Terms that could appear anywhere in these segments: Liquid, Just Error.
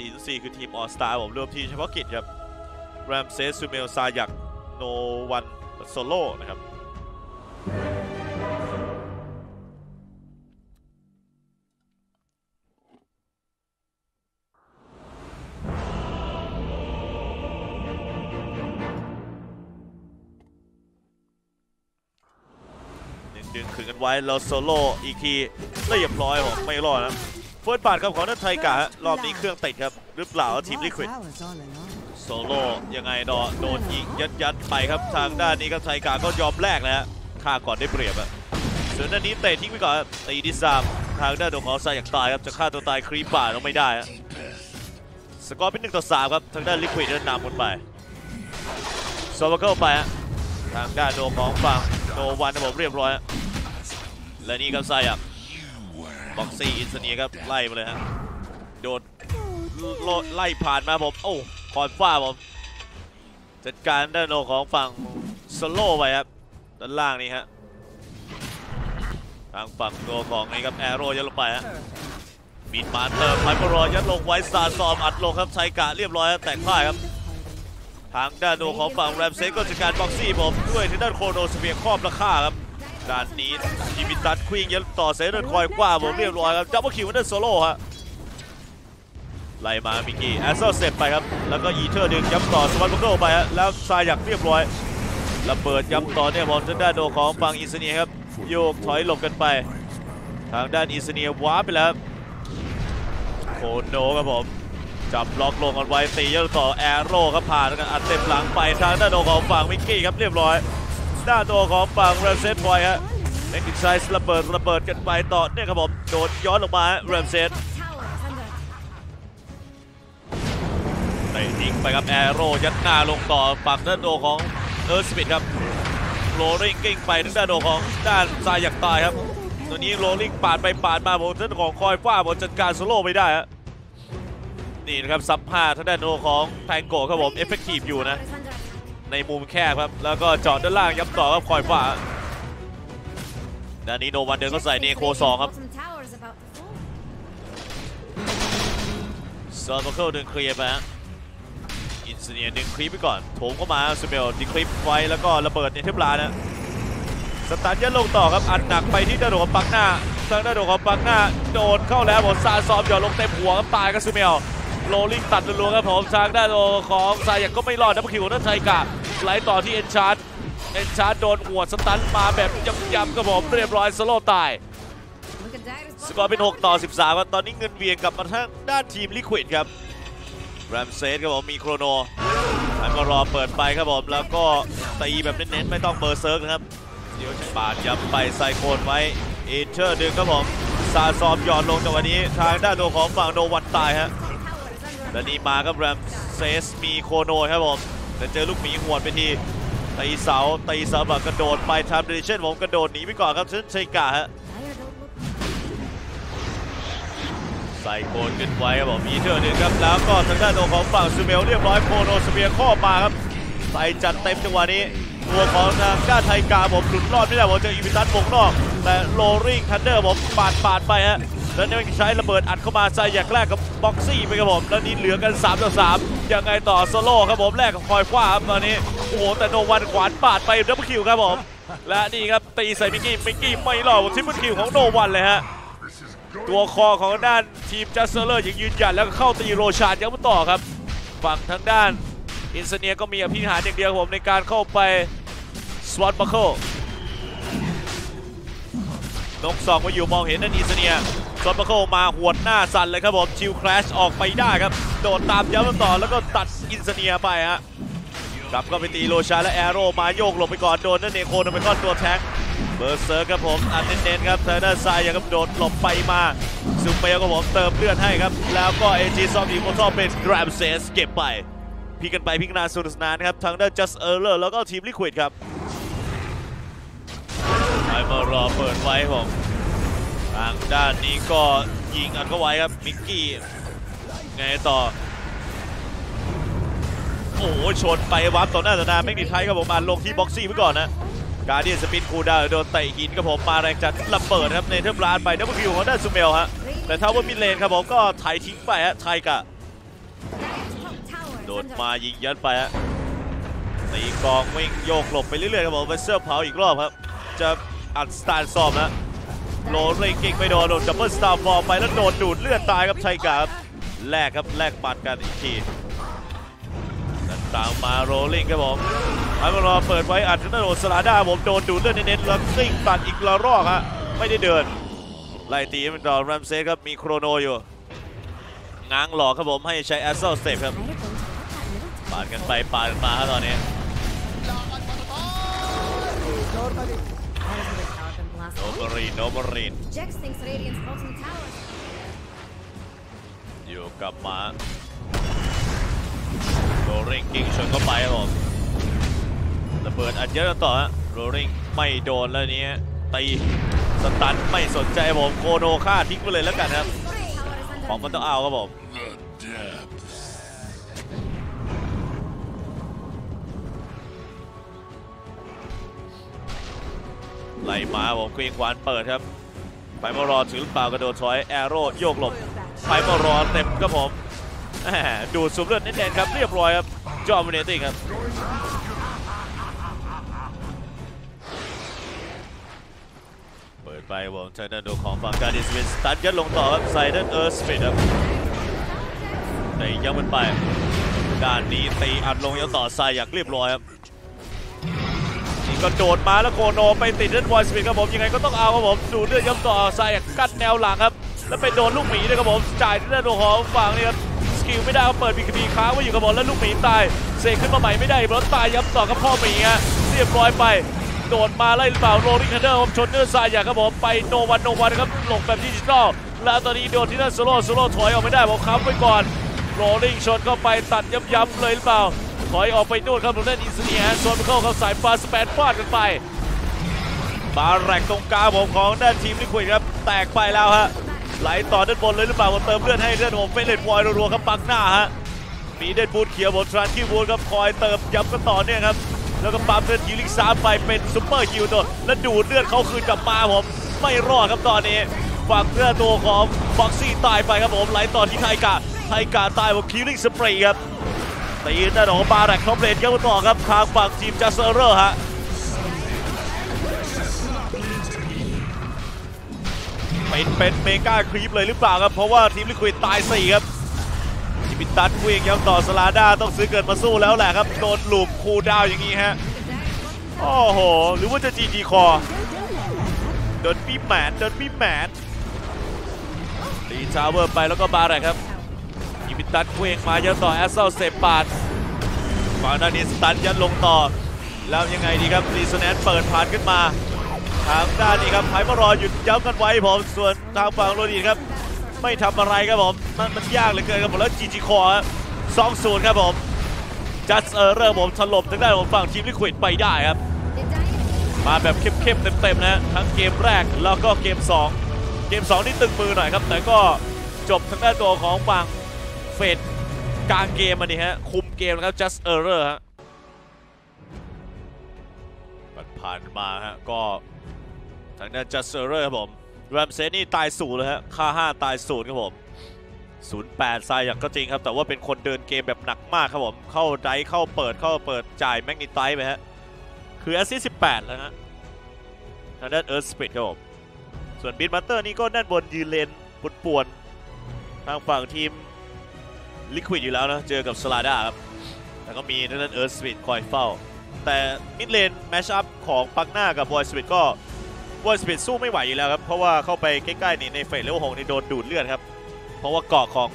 4-4 คือทีมออสตาร์ผมรวมทีเฉพาะกิจครับแรมเซสซูเมลซายักโนวันโซโล่นะครับดึงขึ้นกันไว้แล้วโซโล่อีกทีเรียบร้อยผมไม่รอดนะเฟิร์สบาทครับของนัทไทกะรอบนี้เครื่องติดครับหรือเปล่าทีมลิควิดโซโล่ยังไงดอโดนยิงยัดไปครับทางด้านนี้ครับไทกะก็ยอมแลกนะฮะฆ่าก่อนได้เปรียบอะส่วนด้านนี้เตะทิ้งไปก่อนตีที่3ทางด้านของออสซาอยากตายครับจะฆ่าตัวตายครีปบาทเราไม่ได้สกอร์เป็น1-3ครับทางด้านลิควิดนำบนไปซอฟต์เข้าไปทางด้านของฝั่งโนวันนะผมเรียบร้อยและนี่ครับไซอ่ะบ็อกซี่อินเนียครับไล่มาเลยฮะโดดไล่ผ่านมาผมโอ้คอนฟ้าผมจัดการด้านโนของฝั่งสโลไปครับด้านล่างนี่ฮะทางฝั่งโนของนี่ครับแอโร่ยัดลงไปฮะบีดมาเติมไพร์รอยัดลงไว้ซาซอมอัดลงครับไซกะเรียบร้อยแตกพ่ายครับทางด้านโนของฝั่งแรมเซสก็จัดการบ็อกซี่ผมด้วยที่ด้านโคโนสเปียร์ครอบและฆ่าครับด้านนี้ยิมิตัสควิงยันต่อเซนเดอร์คอยกว่าผมเรียบร้อยครับจับว่าคิวเดอร์โซโล่ฮะไล่มามิกกี้แอสเซอร์เสร็จไปครับแล้วก็ยีเทอร์ดึงย้ำต่อสวัสดิ์บังโกไปฮะแล้วซายักเรียบร้อยระเบิดย้ำต่อเนี่ยบอลทางด้านโนของฝั่งอิสเนียครับโยกถอยหลบกันไปทางด้านอิสเนียว้าไปแล้วโคโนครับผมจับล็อกลงกันไว้ตียันต่อแอโร่ครับผ่านแล้วก็อัดเต็มหลังไปทางด้านโนของฝั่งมิกกี้ครับเรียบร้อยหน้าตัวของฝั่งแรมเซสบอยฮะเอ็กซ์ไซส์ระเบิดกันไปต่อเนี่ยครับผมโดดย้อนลงมาแรมเซสเตะทิ้งไปครับแอโร่ยัดหน้าลงต่อฝั่งด้านตัวของเอิร์ธสมิธครับโรลิ่งกิ้งไปถึงด้านตัวของด้านซ้ายอยากตายครับตัวนี้โรลิ่งปาดไปปาดมาบนด้านของคอยฟ้าบนจัดการโซโล่ไม่ได้ฮะนี่นะครับซับผ้าทางด้านตัวของแพงโกครับผมเอฟเฟกตีฟอยู่นะในมุมแคบครับแล้วก็จอดด้านล่างย้ำต่อครับคอยฝ่าด้านนี้โนวันเดินก็ใส่เนโค2ครับซาร์เคิลดึงคลีปไปฮะอินเนียดึงคลีปไปก่อนโถมเข้ามาสเปลดึงคลีปไว้แล้วก็ระเบิดในเทปลานะสตาร์ยันลงต่อครับอัดหนักไปที่ด้านของปักหน้าทางด้านของปักหน้าโดนเข้าแล้วบอลซาซอมหย่อนลงเต็มหัวครับตายกับสเปลโรลิ่งตัดล้วงครับผมทางด้านของซายักก็ไม่รอดดับคิวนั่นไทกะไหลต่อที่เอ็นชาร์ดโดนหัวสตันมาแบบย้ำๆครับผมเรียบร้อยสโลตายสกอร์เป็น6-13ครับตอนนี้เงินเวียงกลับมาทางด้านทีมลิควิดครับแรมเซสครับผมมีโครโนอันก็รอเปิดไปครับผมแล้วก็ตีแบบเน้นๆไม่ต้องเบอร์เซิร์กนะครับเดี๋ยวบาดย้ำไปไซโคนไว้เอเชอร์ดึงครับผมซาซอมหย่อนลงจากวันนี้ทางด้านของฝั่งโนวันตายฮะและนี่มาครับแรมเซสมีโคโนครับผมแต่เจอลูกหมีหวดไปทีตีเสาแบบกระโดดไปทำเดลิเชนผมกระโดดหนีไปก่อนครับเชนชัยกะฮะใส่โคนขึ้นไว้ครับผมมีเธอหนึ่งครับแล้วก็ทางด้านตัวของฝั่งซูเมลเรียบร้อยโคโนสเปียร์ข้อมาครับใส่จัดเต็มจังหวะนี้ตัวของทางด้านไทยกาผมหลุดรอดไม่ได้ผมเจออีวิตัสวงนอกแต่โรลิ่งทันเดอร์ผมปาดไปฮะแล้วนี่ใช้ระเบิดอัดเข้ามาใส่อยากแรกกับบ็อกซี่ไปครับผมแล้วนี้เหลือกัน3-3ยังไงต่อโซโล่ครับผมแรกกับคอยคว้าครับตอนนี้โอ้โหแต่โนวันขวานปาดไปดับเบิลคิวครับผมและนี่ครับตีใส่มิกกี้ไม่หล่อทิปเปิลคิวของโนวันเลยฮะตัวคอของด้านทีมจัสเซอร์ยังยืนหยัดแล้วก็เข้าตีโรชาร์ดยังไม่ต่อครับฝั่งทางด้านอินเนียก็มีอภิหารอย่างเดียวผมในการเข้าไปสวอตบัคเกิลนกสองมาอยู่มองเห็นด้านอินเนียซอนมาเข้ามาหวดหน้าสั่นเลยครับผมชิลแครชออกไปได้ครับโดดตามย้ำต่อแล้วก็ตัดอินเนียไปฮะกลับก็ไปตีโรชาและแอโร่มาโยกหลบไปก่อนโดนนั่นเนโคโดนไปก้อนตัวแท็กเบอร์เซอร์ครับผมอัดเน้นๆครับเทอร์เนอร์ไซด์ยังกระโดดหลบไปมาซูเปอร์ครับผมเติมเลือดให้ครับแล้วก็เอจีซอมดีโมทอเป็นแรมเซสเก็บไปพีกันไปพีกันนาสุดสนานครับทางด้าน Just Error แล้วก็ทีม Liquid ครับไอ้มารอเปิดไว้ผมทางด้านนี้ก็ยิงอัดเข้าไว้ครับมิกกี้ไงต่อโอ้โหชนไปวับต่อหน้าต่อตาแม็กนิไทครับผมมาลงที่บ็อกซี่ไว้ก่อนนะการ์เดียนสปินคูดาวโดนเตะหินครับผมมาแรงจัดระเบิดครับในเทอร์บลาดไปดับเบิลคิวของด้านซูเมลฮะแต่ถ้าว่ามิเลนครับผมก็ไถทิ้งไปฮะไทกะ โดดมายิงยัดไปฮะตีกองวิ่งโยกหลบไปเรื่อยๆครับผมเวสเซอร์เผาอีกรอบครับจะอัดสตาร์ซอมนะโลนเร่งกิ้งไปโดนโดนดับเบิลสตาร์ฟอร์ไปแล้วโดนดูดเลือดตายครับชัยกาแลกครับแลกปัดกันอีกทีตามมาโรลิ่งครับผมไอ้บอลเปิดไว้อัดนัดโดนสลาด้าผมโดนดูดเลือดเน้นๆแล้วซิ่งตัดอีกละรอกฮะไม่ได้เดินไล่ตีเป็นดอลแรมเซสครับมีโครโนอยู่ง้างหลอกครับผมให้ใช้แอสเซลสเตปครับปาดกันไปปาดกันมาครับตอนนี้โนบรีนโนบรีนอยู่กับมาโรลิ่งกิ้งชนเข้าไปครับผมระเบิดอัดเยอะต่อฮะโรลิ่งไม่โดนแล้วนี้ตีสตันไม่สนใจผมโคโนฆ่าทิ้งไปเลยแล้วกันครับของมันต้องเอาครับผมไล่มาผมควีนขวานเปิดครับไฟมอรอนถือลูกเปล่ากระโดดถอยแอโร่โยกหลบไฟมอรอนเต็มครับผมดูดซุปเลือดแน่นๆครับเรียบร้อยครับจอมเนตี้ครับเปิดไปวงไทเทนโดของฝั่งการดิสวินสตันยัดลงต่อครับไซเดนเออร์สปิดครับแต่ยังมันไปด้านนี้ตีอัดลงยังต่อไซอยากเรียบร้อยครับนี่ก็โดดมาแล้วโคโนไปติดด้านวอยสปิดครับผมยังไงก็ต้องเอาครับผมดูเลือดยังต่อไซอยากกั้นแนวหลังครับแล้วไปโดนลูกหมีด้วยครับผมจ่ายที่ด้านโดของฝั่งนี่ครับสกิลไม่ได้เปิดบีคีค้างไว้อยู่กับบอลแล้วลูกหมีตายเซขึ้นมาใหม่ไม่ได้บอลตายย้ำต่อกับพ่อหมีฮะเรียบร้อยไปโดดมาไล่เปล่าโรลิ่งทันเดอร์ผมชนเนื้อทรายอย่างครับผมไปโนวันโนวันครับหลบแบบดิจิตอลแล้วตอนนี้โดนที่นั่นโซโล่โซโล่ถอยออกไม่ได้ผมค้ำไว้ก่อนโรลิ่งชนเข้าไปตัดย้ำๆเลยเปล่าถอยออกไปนู่นครับผมเล่นอินสเนียร์โซนเข้ากับสายฟาสแปนฟาดกันไปบาแรกตรงกลางผมของด้านทีมลิควิดครับแตกไปแล้วฮะไหลต่อด้านบนเลยหรือเปล่าผมเติมเลือดให้เลือดผมเฟสเลดพลอยรัวๆครับปักหน้าฮะมีเดนบูทเขียวบนทรานที่บูทครับคอยเติมยับกันต่อเนี่ยครับแล้วก็ปั๊มเลือดยิงลิงซ้ำไปเป็นซุปเปอร์ฮิวโดนและดูดเลือดเขาคืนกลับมาผมไม่รอดครับตอนนี้ฝั่งเนื้อตัวของบ็อกซี่ตายไปครับผมไหลต่อที่ไทกาตายผมคิลลิ่งสเปรย์ครับตีด้านของบาแรกท็อปเลนยับกันต่อครับทางฝั่งทีม Just Error ฮะเป็นเมกาครีปเลยหรือเปล่าครับเพราะว่าทีมลิควิดตาย4ครับจิมิตัสคุยยังย้ำต่อสลาด้าต้องซื้อเกิดมาสู้แล้วแหละครับโดนลูบคูดาวอย่างนี้ฮะโอ้โหหรือว่าจะจีดีคอโดนปีแมนตีชาวเวอร์ไปแล้วก็บาร์แหละครับจิมิตัสคุยมาย้ำต่อแอสเซลเซปาดฝั่งด้านนี้สตันยันลงต่อแล้วยังไงดีครับรีโซแนนซ์เปิดผ่านขึ้นมาทางด้านนี้ครับไผ่มารอหยุดย้ำกันไว้ผมส่วนทางฝั่งโรดีครับไม่ทำอะไรครับผมมันยากเหลือเกินครับผมแล้วจีจีคอ2-0ครับผม Just Error ผมถล่มทางด้านของฝั่งทีมลิควิดไปได้ครับมาแบบเข้มๆเต็มๆนะทั้งเกมแรกแล้วก็เกม2นี่ตึงมือหน่อยครับแต่ก็จบทางด้านตัวของฝั่งเฟดกลางเกมอันนี้ฮะคุมเกมนะครับ Just Error ฮะผ่านมาฮะก็ทางด้าน Just Error ครับผมแรมเซนี่ตาย0เลยฮะค่า5ตาย0ครับผม08ทรายอย่างก็จริงครับแต่ว่าเป็นคนเดินเกมแบบหนักมากครับผมเข้าไดฟ์เข้าเปิดจ่ายแมกนิไตไปฮะคือแอสซิสต์18แล้วฮะทางด้านเอิร์ธสปิดครับผมส่วนบิทมาสเตอร์นี่ก็ด้านบนยืนเลนป่วนทางฝั่งทีมลิควิดอยู่แล้วนะเจอกับสลาด้าครับแล้วก็มีทางด้านเอิร์ธสปิดคอยเฝ้าแต่มิดเลนแมชอัพของปักหน้ากับบอยสปิดก็วอลสปิดสู้ไม่ไหวอยู่แล้วครับเพราะว่าเข้าไปใกล้ๆนี่ในเฟสเลเวล 6นี่โดนดูดเลือดครับเพราะว่าเกาะของ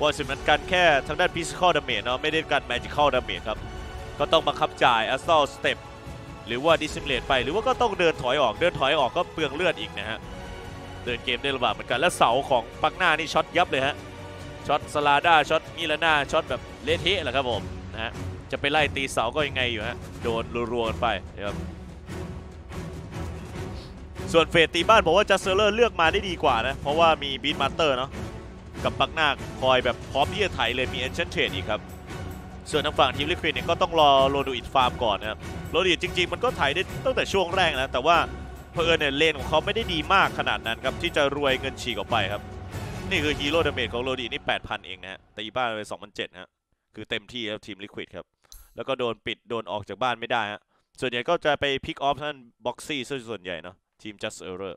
วอลสปิดมันกันแค่ทางด้านฟิสิคอลดาเมจเนาะไม่ได้กันแมจิคอลดาเมจครับก็ต้องบังคับจ่ายแอสซอลสเต็ปหรือว่าดิสซิมเลตไปหรือว่าก็ต้องเดินถอยออกก็เปลืองเลือดอีกนะฮะเดินเกมได้ลำบากเหมือนกันและเสาของปักหน้านี่ช็อตยับเลยฮะช็อตสลาด้าช็อตมิลาน่าช็อตแบบเละเทะแหละครับผมนะฮะจะไปไล่ตีเสาก็ยังไงอยู่ฮะโดนรัวๆกันไปนะครับส่วนเฟสตีบ้านบอกว่าJust Errorเลือกมาได้ดีกว่านะเพราะว่ามีบีทมาสเตอร์เนาะกับปักหน้าคอยแบบพร้อมที่จะไถเลยมีเอ็นเชนเทรดอีกครับส่วนทางฝั่งทีมลิควิดเนี่ยก็ต้องรอโรดูอิดฟาร์มก่อนนะครับโรดูอิดจริงๆมันก็ไถได้ตั้งแต่ช่วงแรกนะแต่ว่าเพอเนี่ยเลนของเขาไม่ได้ดีมากขนาดนั้นครับที่จะรวยเงินฉีกออกไปครับนี่คือฮีโร่ดาเมจของโรดูอิดนี่ 8,000 เองนะฮะตีบ้านไป 2,700 นะ คือเต็มที่ครับทีมลิควิดครับแล้วก็โดนปิดโดนออกจากบ้านไม่ได้ฮะส่วนใหญ่ก็จะไปพิกออฟท่านบ็อกซี่ส่วนใหญ่เนาะทีม Just Error